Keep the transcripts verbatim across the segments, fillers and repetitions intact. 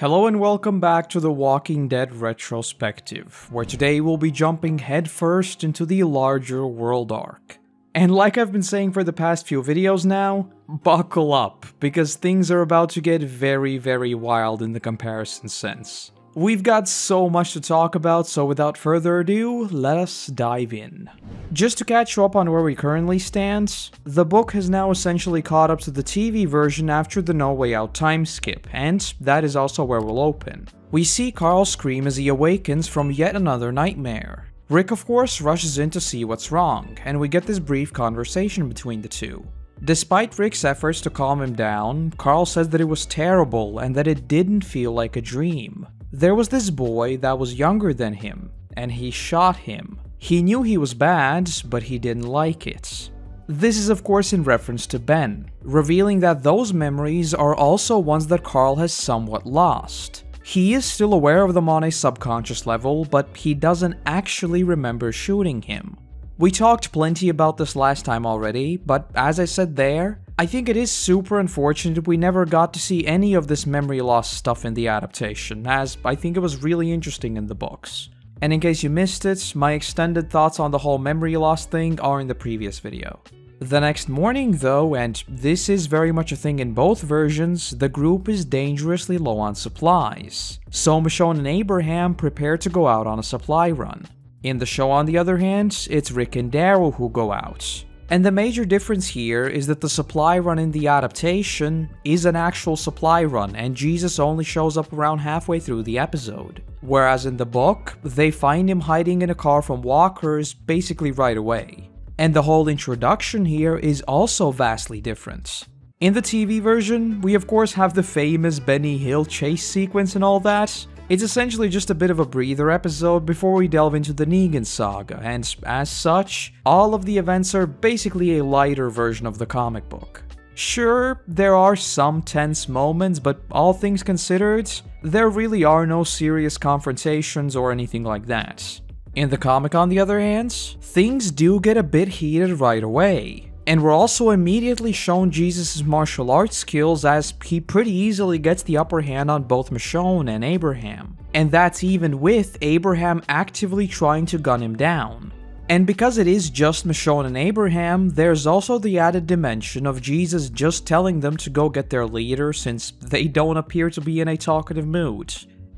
Hello and welcome back to The Walking Dead Retrospective, where today we'll be jumping headfirst into the larger world arc. And like I've been saying for the past few videos now, buckle up, because things are about to get very, very wild in the comparison sense. We've got so much to talk about, so without further ado, let us dive in. Just to catch you up on where we currently stand, the book has now essentially caught up to the T V version after the No Way Out time skip, and that is also where we'll open. We see Carl scream as he awakens from yet another nightmare. Rick, of course, rushes in to see what's wrong, and we get this brief conversation between the two. Despite Rick's efforts to calm him down, Carl says that it was terrible and that it didn't feel like a dream. There was this boy that was younger than him, and he shot him. He knew he was bad, but he didn't like it. This is of course in reference to Ben, revealing that those memories are also ones that Carl has somewhat lost. He is still aware of them on a subconscious level, but he doesn't actually remember shooting him. We talked plenty about this last time already, but as I said there, I think it is super unfortunate we never got to see any of this memory loss stuff in the adaptation, as I think it was really interesting in the books. And in case you missed it, my extended thoughts on the whole memory loss thing are in the previous video. The next morning though, and this is very much a thing in both versions, the group is dangerously low on supplies. So Michonne and Abraham prepare to go out on a supply run. In the show on the other hand, it's Rick and Daryl who go out. And the major difference here is that the supply run in the adaptation is an actual supply run, and Jesus only shows up around halfway through the episode. Whereas in the book, they find him hiding in a car from walkers basically right away. And the whole introduction here is also vastly different. In the T V version, we of course have the famous Benny Hill chase sequence and all that. It's essentially just a bit of a breather episode before we delve into the Negan saga, and as such, all of the events are basically a lighter version of the comic book. Sure, there are some tense moments, but all things considered, there really are no serious confrontations or anything like that. In the comic, on the other hand, things do get a bit heated right away. And we're also immediately shown Jesus' martial arts skills, as he pretty easily gets the upper hand on both Michonne and Abraham. And that's even with Abraham actively trying to gun him down. And because it is just Michonne and Abraham, there's also the added dimension of Jesus just telling them to go get their leader, since they don't appear to be in a talkative mood.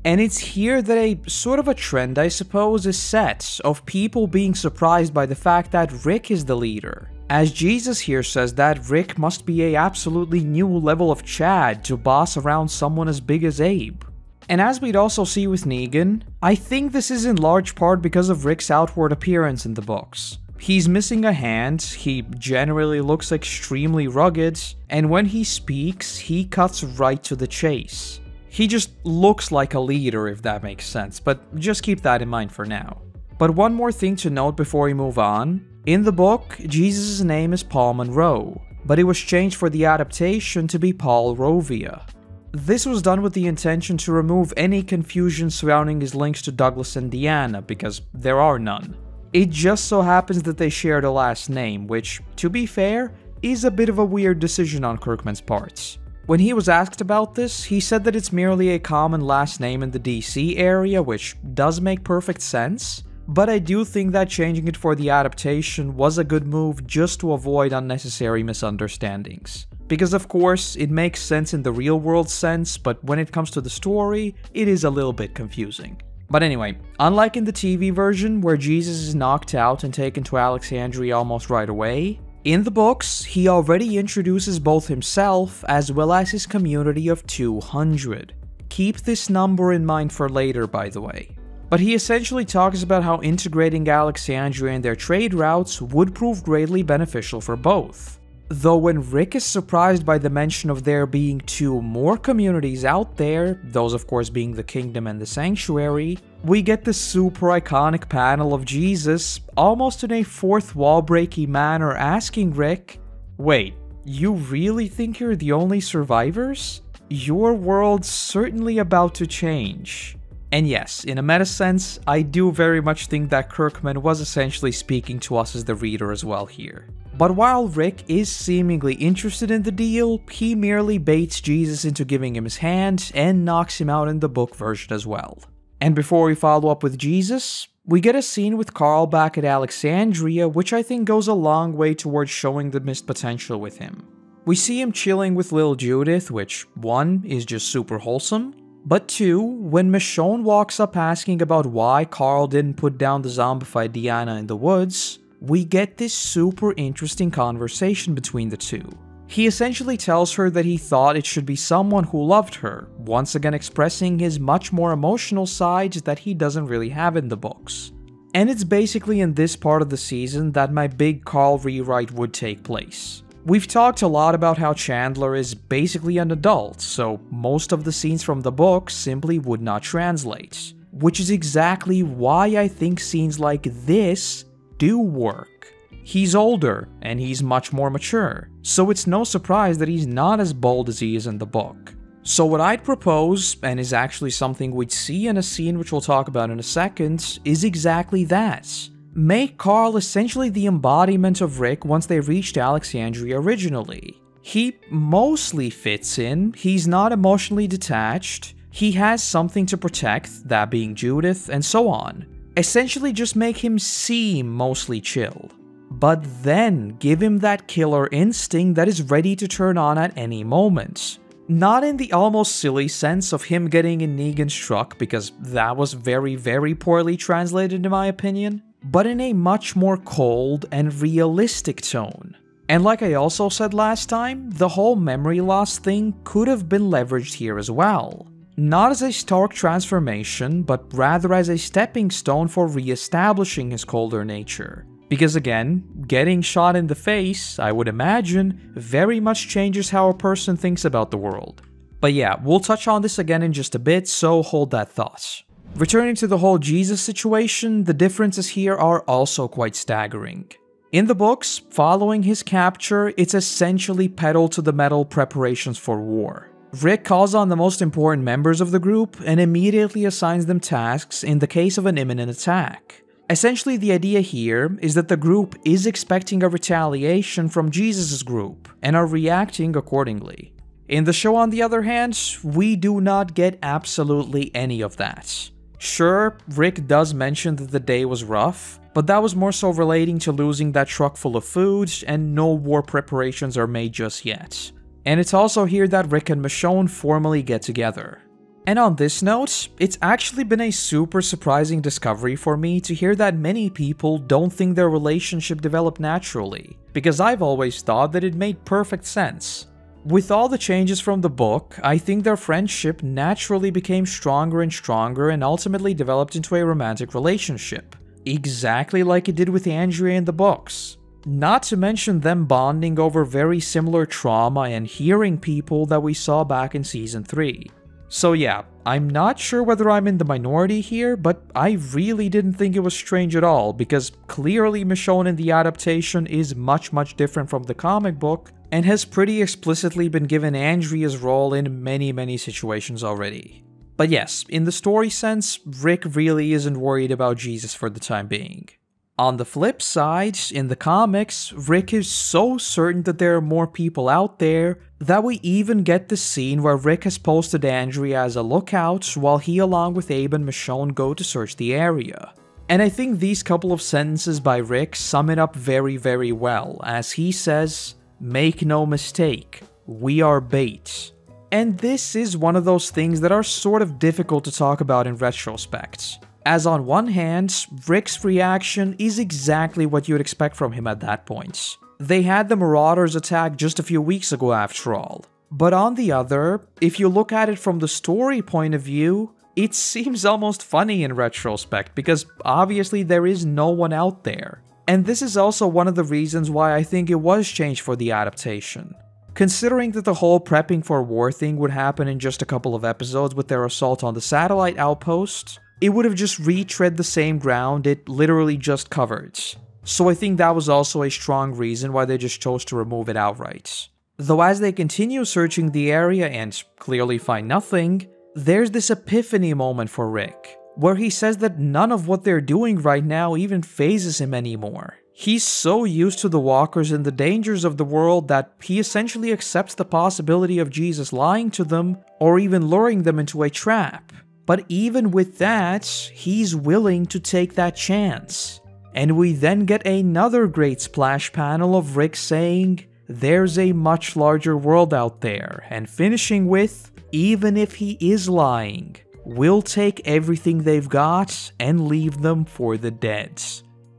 And it's here that a sort of a trend, I suppose, is set of people being surprised by the fact that Rick is the leader. As Jesus here says that Rick must be a absolutely new level of Chad to boss around someone as big as Abe. And as we'd also see with Negan, I think this is in large part because of Rick's outward appearance in the books. He's missing a hand, he generally looks extremely rugged, and when he speaks, he cuts right to the chase. He just looks like a leader, if that makes sense, but just keep that in mind for now. But one more thing to note before we move on. In the book, Jesus' name is Paul Monroe, but it was changed for the adaptation to be Paul Rovia. This was done with the intention to remove any confusion surrounding his links to Douglas and Deanna, because there are none. It just so happens that they share the last name, which, to be fair, is a bit of a weird decision on Kirkman's part. When he was asked about this, he said that it's merely a common last name in the D C area, which does make perfect sense. But I do think that changing it for the adaptation was a good move just to avoid unnecessary misunderstandings. Because of course, it makes sense in the real world sense, but when it comes to the story, it is a little bit confusing. But anyway, unlike in the T V version where Jesus is knocked out and taken to Alexandria almost right away, in the books, he already introduces both himself as well as his community of two hundred. Keep this number in mind for later, by the way. But he essentially talks about how integrating Alexandria and their trade routes would prove greatly beneficial for both. Though when Rick is surprised by the mention of there being two more communities out there, those of course being the Kingdom and the Sanctuary, we get this super iconic panel of Jesus, almost in a fourth wall breaky manner, asking Rick, "Wait, you really think you're the only survivors? Your world's certainly about to change." And yes, in a meta sense, I do very much think that Kirkman was essentially speaking to us as the reader as well here. But while Rick is seemingly interested in the deal, he merely baits Jesus into giving him his hand and knocks him out in the book version as well. And before we follow up with Jesus, we get a scene with Carl back at Alexandria, which I think goes a long way towards showing the missed potential with him. We see him chilling with little Judith, which, one, is just super wholesome, but two, when Michonne walks up asking about why Carl didn't put down the zombified Deanna in the woods, we get this super interesting conversation between the two. He essentially tells her that he thought it should be someone who loved her, once again expressing his much more emotional side that he doesn't really have in the books. And it's basically in this part of the season that my big Carl rewrite would take place. We've talked a lot about how Chandler is basically an adult, so most of the scenes from the book simply would not translate, which is exactly why I think scenes like this do work. He's older, and he's much more mature, so it's no surprise that he's not as bold as he is in the book. So what I'd propose, and is actually something we'd see in a scene which we'll talk about in a second, is exactly that. Make Carl essentially the embodiment of Rick once they reached Alexandria originally. He mostly fits in, he's not emotionally detached, he has something to protect, that being Judith, and so on. Essentially just make him seem mostly chill. But then give him that killer instinct that is ready to turn on at any moment. Not in the almost silly sense of him getting in Negan's truck, because that was very very poorly translated in my opinion, but in a much more cold and realistic tone. And like I also said last time, the whole memory loss thing could have been leveraged here as well. Not as a stark transformation, but rather as a stepping stone for re-establishing his colder nature. Because again, getting shot in the face, I would imagine, very much changes how a person thinks about the world. But yeah, we'll touch on this again in just a bit, so hold that thought. Returning to the whole Jesus situation, the differences here are also quite staggering. In the books, following his capture, it's essentially pedal to the metal preparations for war. Rick calls on the most important members of the group and immediately assigns them tasks in the case of an imminent attack. Essentially, the idea here is that the group is expecting a retaliation from Jesus' group, and are reacting accordingly. In the show, on the other hand, we do not get absolutely any of that. Sure, Rick does mention that the day was rough, but that was more so relating to losing that truck full of food, and no war preparations are made just yet. And it's also here that Rick and Michonne formally get together. And on this note, it's actually been a super surprising discovery for me to hear that many people don't think their relationship developed naturally, because I've always thought that it made perfect sense. With all the changes from the book, I think their friendship naturally became stronger and stronger and ultimately developed into a romantic relationship, exactly like it did with Andrea in the books. Not to mention them bonding over very similar trauma and hearing people that we saw back in season three. So yeah, I'm not sure whether I'm in the minority here, but I really didn't think it was strange at all, because clearly Michonne in the adaptation is much much different from the comic book, and has pretty explicitly been given Andrea's role in many many situations already. But yes, in the story sense, Rick really isn't worried about Jesus for the time being. On the flip side, in the comics, Rick is so certain that there are more people out there that we even get the scene where Rick has posted Andrea as a lookout while he along with Abe and Michonne go to search the area. And I think these couple of sentences by Rick sum it up very very well, as he says, "Make no mistake, we are bait." And this is one of those things that are sort of difficult to talk about in retrospect. As on one hand, Rick's reaction is exactly what you'd expect from him at that point. They had the Marauders attack just a few weeks ago after all. But on the other, if you look at it from the story point of view, it seems almost funny in retrospect, because obviously there is no one out there. And this is also one of the reasons why I think it was changed for the adaptation. Considering that the whole prepping for war thing would happen in just a couple of episodes with their assault on the satellite outpost, it would have just retread the same ground it literally just covered. So I think that was also a strong reason why they just chose to remove it outright. Though as they continue searching the area and clearly find nothing, there's this epiphany moment for Rick, where he says that none of what they're doing right now even phases him anymore. He's so used to the walkers and the dangers of the world that he essentially accepts the possibility of Jesus lying to them or even luring them into a trap. But even with that, he's willing to take that chance. And we then get another great splash panel of Rick saying, "There's a much larger world out there," and finishing with, "Even if he is lying, we'll take everything they've got and leave them for the dead."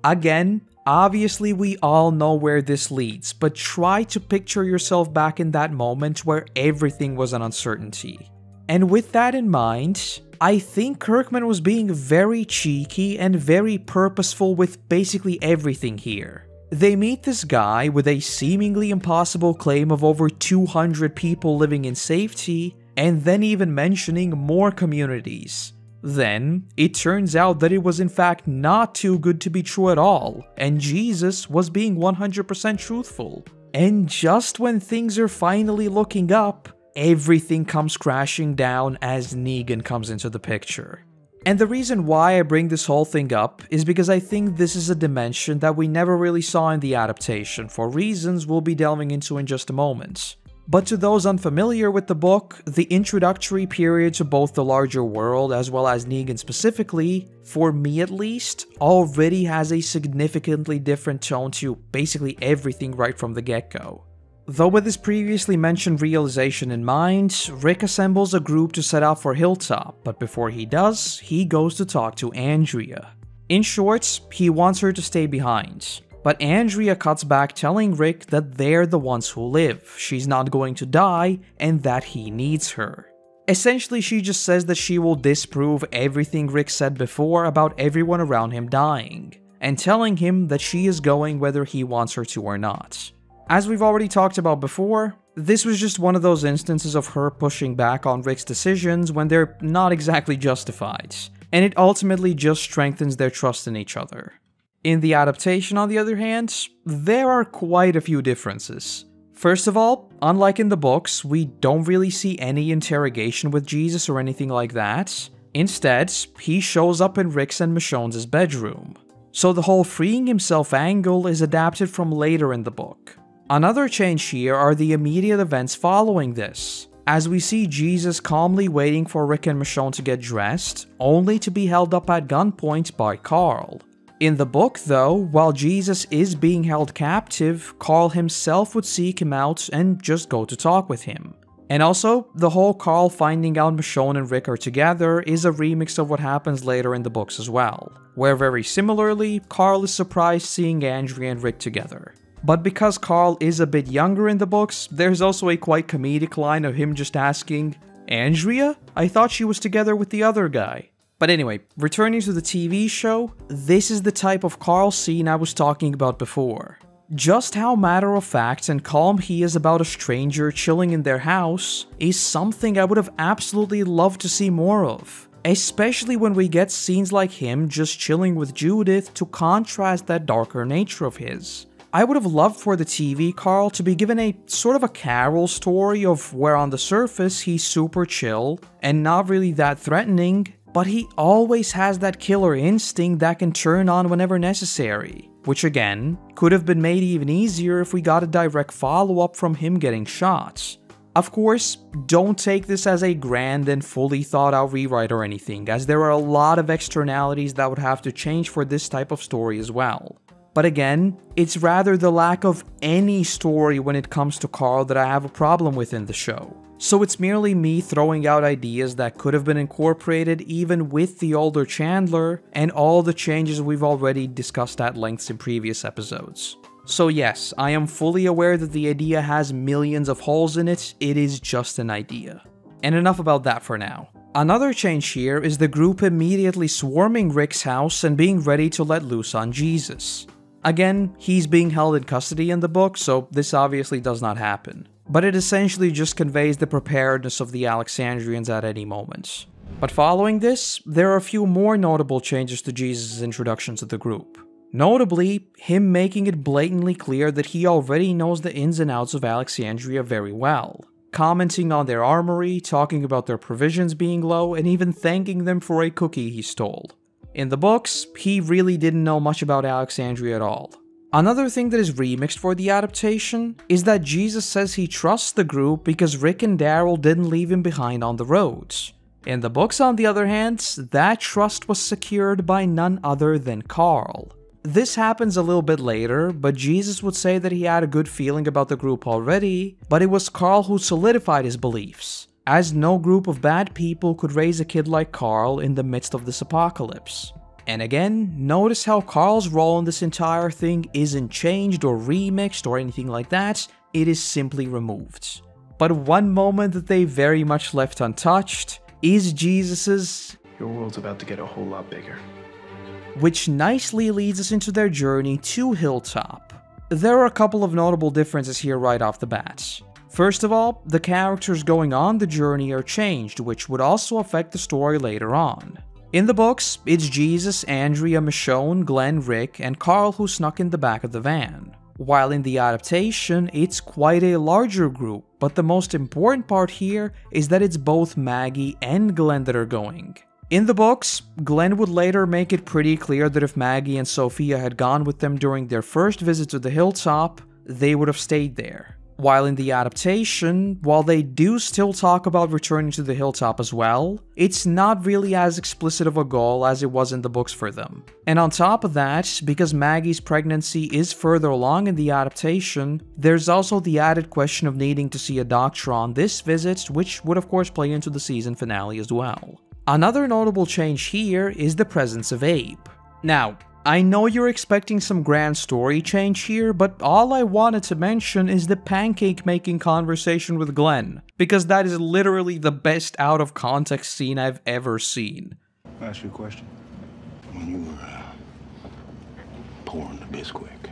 Again, obviously we all know where this leads, but try to picture yourself back in that moment where everything was an uncertainty. And with that in mind, I think Kirkman was being very cheeky and very purposeful with basically everything here. They meet this guy with a seemingly impossible claim of over two hundred people living in safety, and then even mentioning more communities. Then, it turns out that it was in fact not too good to be true at all, and Jesus was being one hundred percent truthful. And just when things are finally looking up, everything comes crashing down as Negan comes into the picture. And the reason why I bring this whole thing up is because I think this is a dimension that we never really saw in the adaptation, for reasons we'll be delving into in just a moment. But to those unfamiliar with the book, the introductory period to both the larger world as well as Negan specifically, for me at least, already has a significantly different tone to basically everything right from the get-go. Though with this previously mentioned realization in mind, Rick assembles a group to set off for Hilltop, but before he does, he goes to talk to Andrea. In short, he wants her to stay behind. But Andrea cuts back, telling Rick that they're the ones who live, she's not going to die, and that he needs her. Essentially, she just says that she will disprove everything Rick said before about everyone around him dying, and telling him that she is going whether he wants her to or not. As we've already talked about before, this was just one of those instances of her pushing back on Rick's decisions when they're not exactly justified, and it ultimately just strengthens their trust in each other. In the adaptation, on the other hand, there are quite a few differences. First of all, unlike in the books, we don't really see any interrogation with Jesus or anything like that. Instead, he shows up in Rick's and Michonne's bedroom. So the whole freeing himself angle is adapted from later in the book. Another change here are the immediate events following this, as we see Jesus calmly waiting for Rick and Michonne to get dressed, only to be held up at gunpoint by Carl. In the book, though, while Jesus is being held captive, Carl himself would seek him out and just go to talk with him. And also, the whole Carl finding out Michonne and Rick are together is a remix of what happens later in the books as well, where very similarly, Carl is surprised seeing Andrea and Rick together. But because Carl is a bit younger in the books, there's also a quite comedic line of him just asking, "Andrea? I thought she was together with the other guy." But anyway, returning to the T V show, this is the type of Carl scene I was talking about before. Just how matter-of-fact and calm he is about a stranger chilling in their house is something I would have absolutely loved to see more of, especially when we get scenes like him just chilling with Judith to contrast that darker nature of his. I would have loved for the T V Carl to be given a sort of a Carol story of where on the surface he's super chill and not really that threatening, but he always has that killer instinct that can turn on whenever necessary, which again, could have been made even easier if we got a direct follow-up from him getting shot. Of course, don't take this as a grand and fully thought-out rewrite or anything, as there are a lot of externalities that would have to change for this type of story as well. But again, it's rather the lack of any story when it comes to Carl that I have a problem with in the show. So it's merely me throwing out ideas that could have been incorporated even with the older Chandler and all the changes we've already discussed at length in previous episodes. So yes, I am fully aware that the idea has millions of holes in it, it is just an idea. And enough about that for now. Another change here is the group immediately swarming Rick's house and being ready to let loose on Jesus. Again, he's being held in custody in the book, so this obviously does not happen. But it essentially just conveys the preparedness of the Alexandrians at any moment. But following this, there are a few more notable changes to Jesus' introduction to the group. Notably, him making it blatantly clear that he already knows the ins and outs of Alexandria very well, commenting on their armory, talking about their provisions being low, and even thanking them for a cookie he stole. In the books, he really didn't know much about Alexandria at all. Another thing that is remixed for the adaptation is that Jesus says he trusts the group because Rick and Daryl didn't leave him behind on the roads. In the books, on the other hand, that trust was secured by none other than Carl. This happens a little bit later, but Jesus would say that he had a good feeling about the group already, but it was Carl who solidified his beliefs, as no group of bad people could raise a kid like Carl in the midst of this apocalypse. And again, notice how Carl's role in this entire thing isn't changed or remixed or anything like that, it is simply removed. But one moment that they very much left untouched is Jesus's, "Your world's about to get a whole lot bigger," which nicely leads us into their journey to Hilltop. There are a couple of notable differences here right off the bat. First of all, the characters going on the journey are changed, which would also affect the story later on. In the books, it's Jesus, Andrea, Michonne, Glenn, Rick, and Carl who snuck in the back of the van. While in the adaptation, it's quite a larger group, but the most important part here is that it's both Maggie and Glenn that are going. In the books, Glenn would later make it pretty clear that if Maggie and Sophia had gone with them during their first visit to the Hilltop, they would have stayed there. While in the adaptation, while they do still talk about returning to the Hilltop as well, it's not really as explicit of a goal as it was in the books for them. And on top of that, because Maggie's pregnancy is further along in the adaptation, there's also the added question of needing to see a doctor on this visit, which would of course play into the season finale as well. Another notable change here is the presence of Abe. Now, I know you're expecting some grand story change here, but all I wanted to mention is the pancake making conversation with Glenn, because that is literally the best out of context scene I've ever seen. I'll ask you a question. When you were uh, pouring the Bisquick,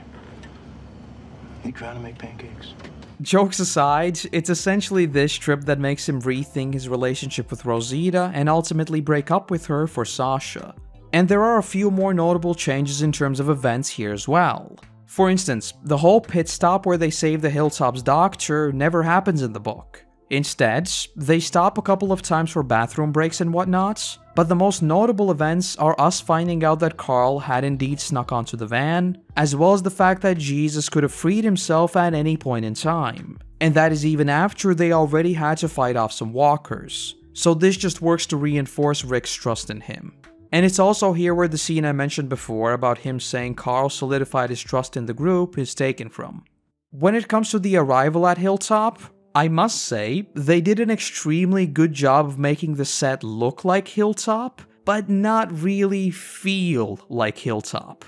you trying to make pancakes? Jokes aside, it's essentially this trip that makes him rethink his relationship with Rosita and ultimately break up with her for Sasha. And there are a few more notable changes in terms of events here as well. For instance, the whole pit stop where they save the Hilltop's doctor never happens in the book. Instead, they stop a couple of times for bathroom breaks and whatnot, but the most notable events are us finding out that Carl had indeed snuck onto the van, as well as the fact that Jesus could have freed himself at any point in time. And that is even after they already had to fight off some walkers. So this just works to reinforce Rick's trust in him. And it's also here where the scene I mentioned before about him saying Carl solidified his trust in the group is taken from. When it comes to the arrival at Hilltop, I must say, they did an extremely good job of making the set look like Hilltop, but not really feel like Hilltop.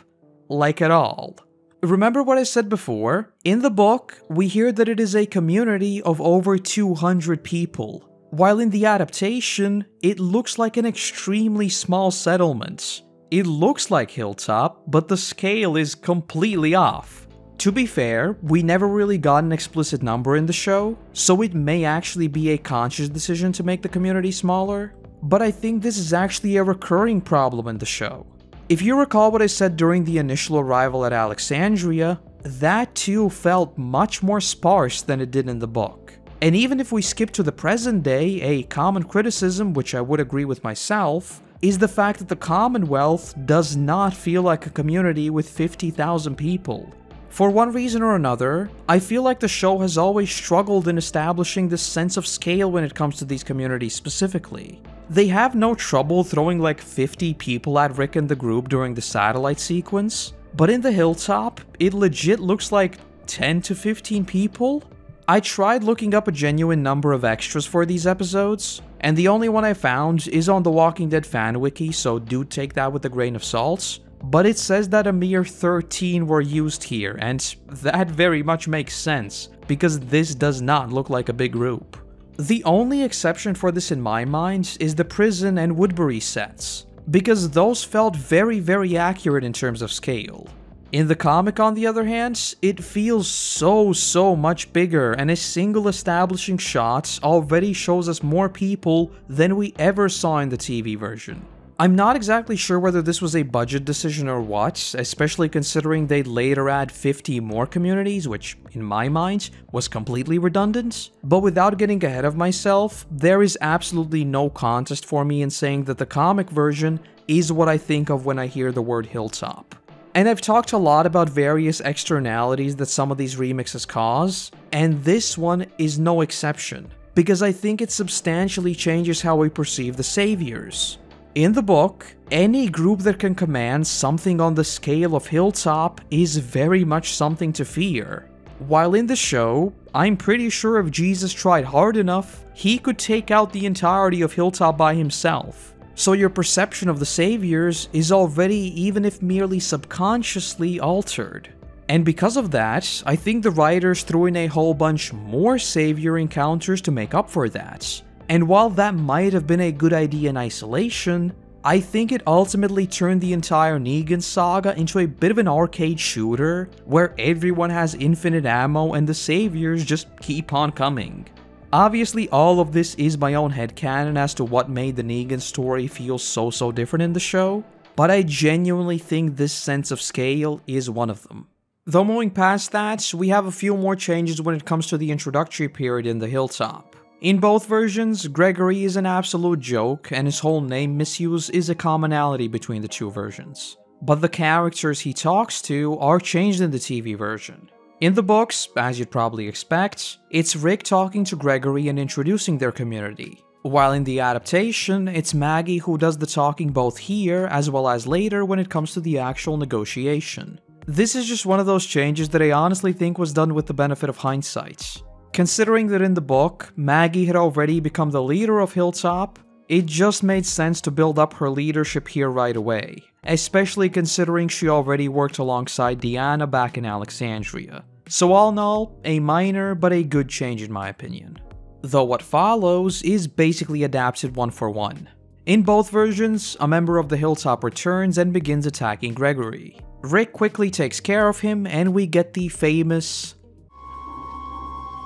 Like at all. Remember what I said before? In the book, we hear that it is a community of over two hundred people. While in the adaptation, it looks like an extremely small settlement. It looks like Hilltop, but the scale is completely off. To be fair, we never really got an explicit number in the show, so it may actually be a conscious decision to make the community smaller, but I think this is actually a recurring problem in the show. If you recall what I said during the initial arrival at Alexandria, that too felt much more sparse than it did in the book. And even if we skip to the present day, a common criticism, which I would agree with myself, is the fact that the Commonwealth does not feel like a community with fifty thousand people. For one reason or another, I feel like the show has always struggled in establishing this sense of scale when it comes to these communities specifically. They have no trouble throwing like fifty people at Rick and the group during the satellite sequence, but in the Hilltop, it legit looks like ten to fifteen people? I tried looking up a genuine number of extras for these episodes, and the only one I found is on the Walking Dead fan wiki, so do take that with a grain of salt, but it says that a mere thirteen were used here, and that very much makes sense, because this does not look like a big group. The only exception for this in my mind is the Prison and Woodbury sets, because those felt very very accurate in terms of scale. In the comic, on the other hand, it feels so, so much bigger, and a single establishing shot already shows us more people than we ever saw in the T V version. I'm not exactly sure whether this was a budget decision or what, especially considering they'd later add fifty more communities, which, in my mind, was completely redundant. But without getting ahead of myself, there is absolutely no contest for me in saying that the comic version is what I think of when I hear the word Hilltop. And I've talked a lot about various externalities that some of these remixes cause, and this one is no exception, because I think it substantially changes how we perceive the Saviors. In the book, any group that can command something on the scale of Hilltop is very much something to fear. While in the show, I'm pretty sure if Jesus tried hard enough, he could take out the entirety of Hilltop by himself. So your perception of the Saviors is already, even if merely subconsciously, altered. And because of that, I think the writers threw in a whole bunch more Savior encounters to make up for that. And while that might have been a good idea in isolation, I think it ultimately turned the entire Negan saga into a bit of an arcade shooter where everyone has infinite ammo and the Saviors just keep on coming. Obviously, all of this is my own headcanon as to what made the Negan story feel so so different in the show, but I genuinely think this sense of scale is one of them. Though moving past that, we have a few more changes when it comes to the introductory period in the Hilltop. In both versions, Gregory is an absolute joke, and his whole name misuse is a commonality between the two versions. But the characters he talks to are changed in the T V version. In the books, as you'd probably expect, it's Rick talking to Gregory and introducing their community. While in the adaptation, it's Maggie who does the talking both here as well as later when it comes to the actual negotiation. This is just one of those changes that I honestly think was done with the benefit of hindsight. Considering that in the book, Maggie had already become the leader of Hilltop, it just made sense to build up her leadership here right away, especially considering she already worked alongside Deanna back in Alexandria. So all in all, a minor but a good change in my opinion. Though what follows is basically adapted one for one. In both versions, a member of the Hilltop returns and begins attacking Gregory. Rick quickly takes care of him and we get the famous...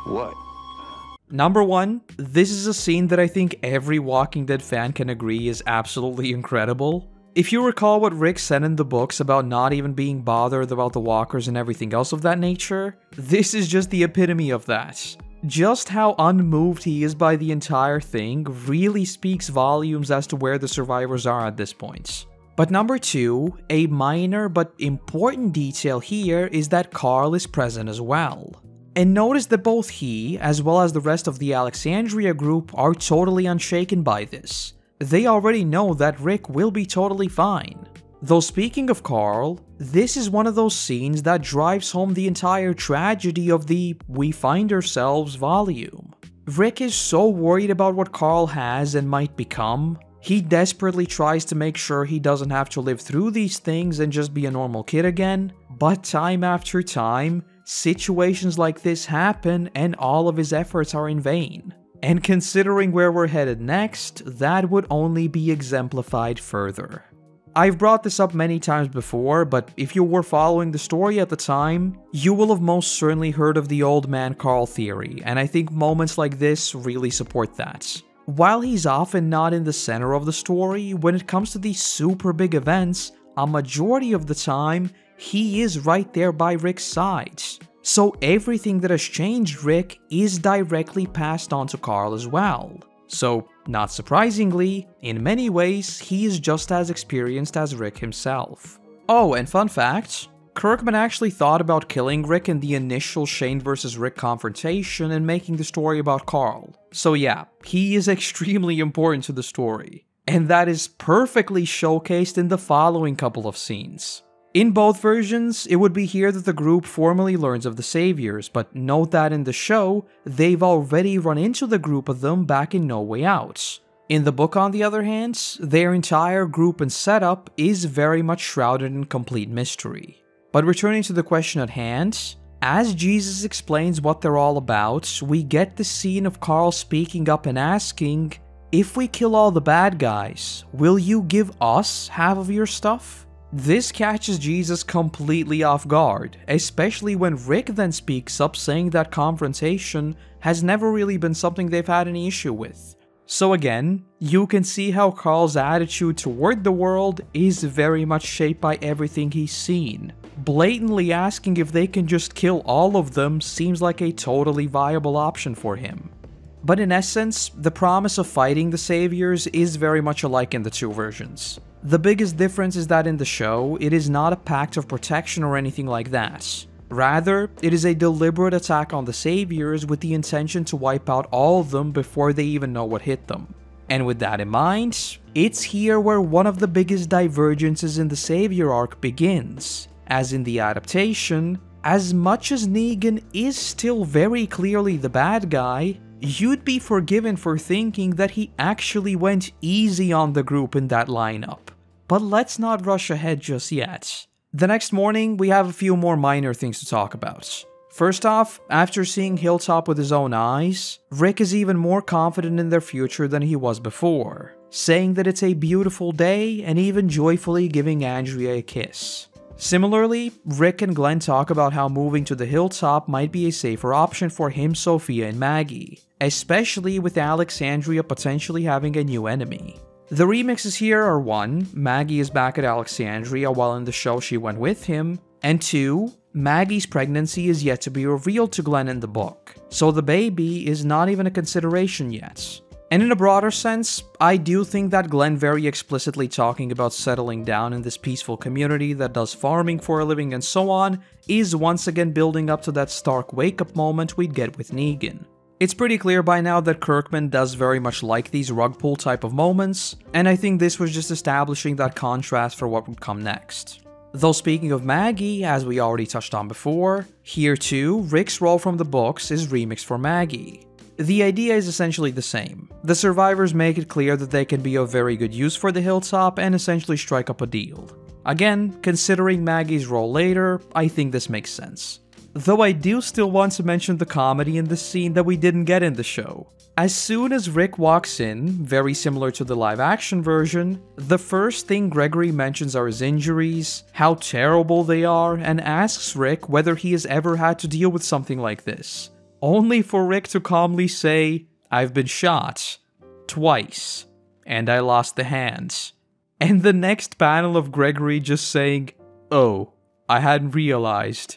What? Number one, this is a scene that I think every Walking Dead fan can agree is absolutely incredible. If you recall what Rick said in the books about not even being bothered about the walkers and everything else of that nature, this is just the epitome of that. Just how unmoved he is by the entire thing really speaks volumes as to where the survivors are at this point. But number two, a minor but important detail here is that Carl is present as well. And notice that both he, as well as the rest of the Alexandria group, are totally unshaken by this. They already know that Rick will be totally fine. Though speaking of Carl, this is one of those scenes that drives home the entire tragedy of the "we find ourselves" volume. Rick is so worried about what Carl has and might become, he desperately tries to make sure he doesn't have to live through these things and just be a normal kid again, but time after time, situations like this happen and all of his efforts are in vain. And considering where we're headed next, that would only be exemplified further. I've brought this up many times before, but if you were following the story at the time, you will have most certainly heard of the old man Carl theory, and I think moments like this really support that. While he's often not in the center of the story, when it comes to these super big events, a majority of the time, he is right there by Rick's side. So everything that has changed Rick is directly passed on to Carl as well. So, not surprisingly, in many ways, he is just as experienced as Rick himself. Oh, and fun fact, Kirkman actually thought about killing Rick in the initial Shane versus Rick confrontation and making the story about Carl. So yeah, he is extremely important to the story. And that is perfectly showcased in the following couple of scenes. In both versions, it would be here that the group formally learns of the Saviors, but note that in the show, they've already run into the group of them back in No Way Out. In the book, on the other hand, their entire group and setup is very much shrouded in complete mystery. But returning to the question at hand, as Jesus explains what they're all about, we get the scene of Carl speaking up and asking, "If we kill all the bad guys, will you give us half of your stuff?" This catches Jesus completely off guard, especially when Rick then speaks up saying that confrontation has never really been something they've had any issue with. So again, you can see how Carl's attitude toward the world is very much shaped by everything he's seen. Blatantly asking if they can just kill all of them seems like a totally viable option for him. But in essence, the promise of fighting the Saviors is very much alike in the two versions. The biggest difference is that in the show, it is not a pact of protection or anything like that. Rather, it is a deliberate attack on the Saviors with the intention to wipe out all of them before they even know what hit them. And with that in mind, it's here where one of the biggest divergences in the Savior arc begins. As in the adaptation, as much as Negan is still very clearly the bad guy, you'd be forgiven for thinking that he actually went easy on the group in that lineup. But let's not rush ahead just yet. The next morning, we have a few more minor things to talk about. First off, after seeing Hilltop with his own eyes, Rick is even more confident in their future than he was before, saying that it's a beautiful day and even joyfully giving Andrea a kiss. Similarly, Rick and Glenn talk about how moving to the Hilltop might be a safer option for him, Sophia, and Maggie, especially with Alexandria potentially having a new enemy. The remixes here are one, Maggie is back at Alexandria while in the show she went with him, and two, Maggie's pregnancy is yet to be revealed to Glenn in the book, so the baby is not even a consideration yet. And in a broader sense, I do think that Glenn very explicitly talking about settling down in this peaceful community that does farming for a living and so on is once again building up to that stark wake-up moment we'd get with Negan. It's pretty clear by now that Kirkman does very much like these rug pull type of moments, and I think this was just establishing that contrast for what would come next. Though speaking of Maggie, as we already touched on before, here too, Rick's role from the books is remixed for Maggie. The idea is essentially the same. The survivors make it clear that they can be of very good use for the Hilltop and essentially strike up a deal. Again, considering Maggie's role later, I think this makes sense. Though I do still want to mention the comedy in this scene that we didn't get in the show. As soon as Rick walks in, very similar to the live-action version, the first thing Gregory mentions are his injuries, how terrible they are, and asks Rick whether he has ever had to deal with something like this. Only for Rick to calmly say, "I've been shot. Twice. And I lost the hands." And the next panel of Gregory just saying, "Oh, I hadn't realized,"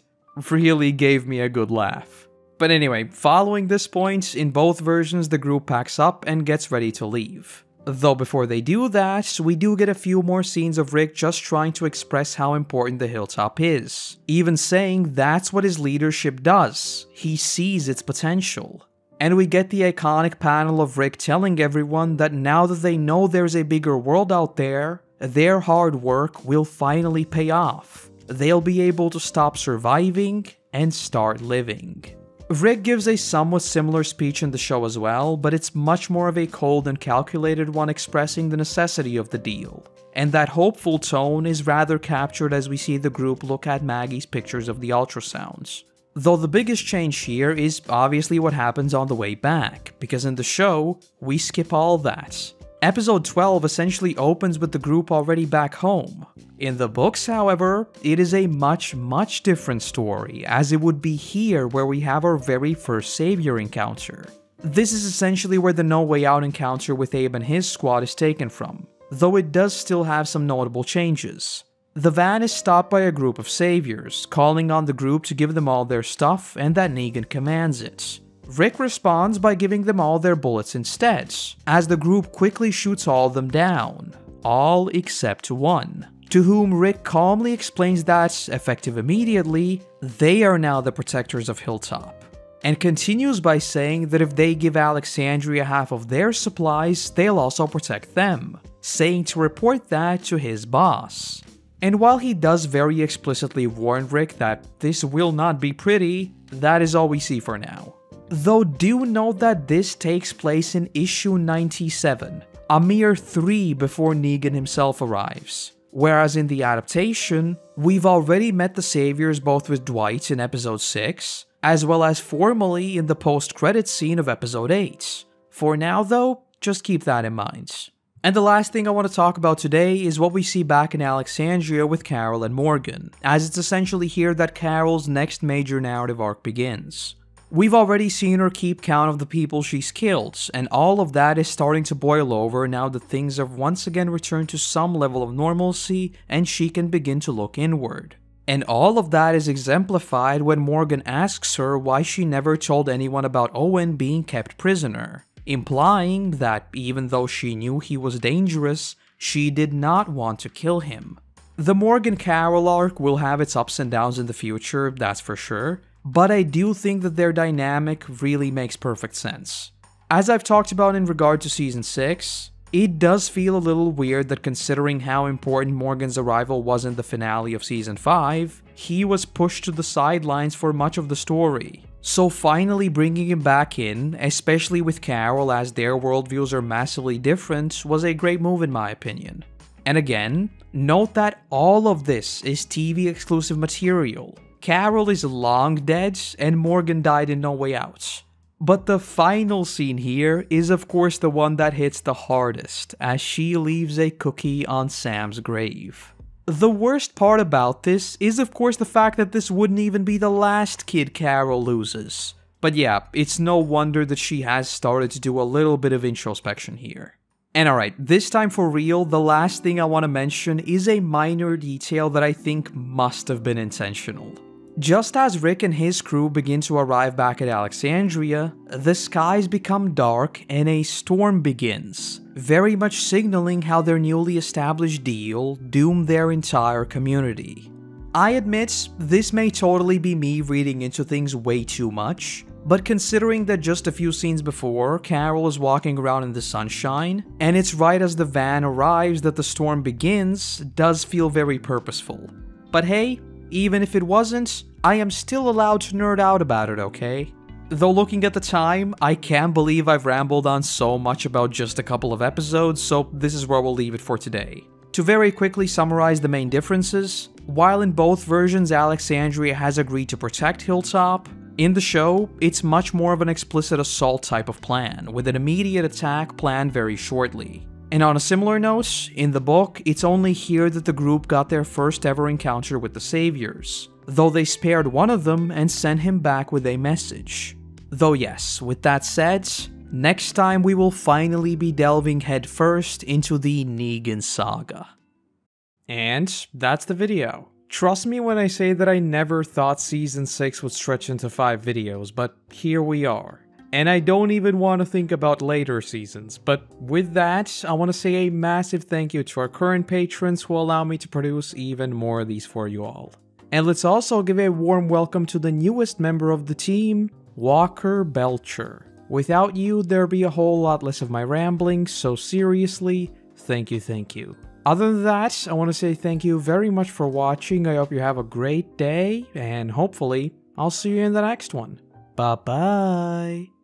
really gave me a good laugh. But anyway, following this point, in both versions the group packs up and gets ready to leave. Though before they do that, we do get a few more scenes of Rick just trying to express how important the Hilltop is, even saying that's what his leadership does, he sees its potential. And we get the iconic panel of Rick telling everyone that now that they know there's a bigger world out there, their hard work will finally pay off. They'll be able to stop surviving and start living. Rick gives a somewhat similar speech in the show as well, but it's much more of a cold and calculated one expressing the necessity of the deal. And that hopeful tone is rather captured as we see the group look at Maggie's pictures of the ultrasounds. Though the biggest change here is obviously what happens on the way back, because in the show, we skip all that. Episode twelve essentially opens with the group already back home. In the books, however, it is a much, much different story, as it would be here where we have our very first Savior encounter. This is essentially where the No Way Out encounter with Abe and his squad is taken from, though it does still have some notable changes. The van is stopped by a group of Saviors, calling on the group to give them all their stuff, and that Negan commands it. Rick responds by giving them all their bullets instead, as the group quickly shoots all of them down, all except one, to whom Rick calmly explains that, effective immediately, they are now the protectors of Hilltop, and continues by saying that if they give Alexandria half of their supplies, they'll also protect them, saying to report that to his boss. And while he does very explicitly warn Rick that this will not be pretty, that is all we see for now. Though do note that this takes place in issue ninety-seven, a mere three before Negan himself arrives. Whereas in the adaptation, we've already met the Saviors both with Dwight in episode six, as well as formally in the post-credits scene of episode eight. For now though, just keep that in mind. And the last thing I want to talk about today is what we see back in Alexandria with Carol and Morgan, as it's essentially here that Carol's next major narrative arc begins. We've already seen her keep count of the people she's killed, and all of that is starting to boil over now that things have once again returned to some level of normalcy and she can begin to look inward. And all of that is exemplified when Morgan asks her why she never told anyone about Owen being kept prisoner, implying that even though she knew he was dangerous, she did not want to kill him. The Morgan Carol arc will have its ups and downs in the future, that's for sure, but I do think that their dynamic really makes perfect sense. As I've talked about in regard to season six, it does feel a little weird that considering how important Morgan's arrival was in the finale of season five, he was pushed to the sidelines for much of the story. So finally bringing him back in, especially with Carol as their worldviews are massively different, was a great move in my opinion. And again, note that all of this is T V exclusive material. Carol is long dead and Morgan died in No Way Out. But the final scene here is of course the one that hits the hardest, as she leaves a cookie on Sam's grave. The worst part about this is of course the fact that this wouldn't even be the last kid Carol loses. But yeah, it's no wonder that she has started to do a little bit of introspection here. And alright, this time for real, the last thing I want to mention is a minor detail that I think must have been intentional. Just as Rick and his crew begin to arrive back at Alexandria, the skies become dark and a storm begins, very much signaling how their newly established deal doomed their entire community. I admit, this may totally be me reading into things way too much, but considering that just a few scenes before, Carol is walking around in the sunshine, and it's right as the van arrives that the storm begins, does feel very purposeful. But hey, even if it wasn't, I am still allowed to nerd out about it, okay? Though looking at the time, I can't believe I've rambled on so much about just a couple of episodes, so this is where we'll leave it for today. To very quickly summarize the main differences, while in both versions Alexandria has agreed to protect Hilltop, in the show, it's much more of an explicit assault type of plan, with an immediate attack planned very shortly. And on a similar note, in the book, it's only here that the group got their first ever encounter with the Saviors, though they spared one of them and sent him back with a message. Though yes, with that said, next time we will finally be delving headfirst into the Negan saga. And that's the video. Trust me when I say that I never thought season six would stretch into five videos, but here we are. And I don't even want to think about later seasons, but with that, I want to say a massive thank you to our current patrons who allow me to produce even more of these for you all. And let's also give a warm welcome to the newest member of the team, Walker Belcher. Without you, there'd be a whole lot less of my ramblings, so seriously, thank you, thank you. Other than that, I want to say thank you very much for watching, I hope you have a great day, and hopefully, I'll see you in the next one. Bye-bye!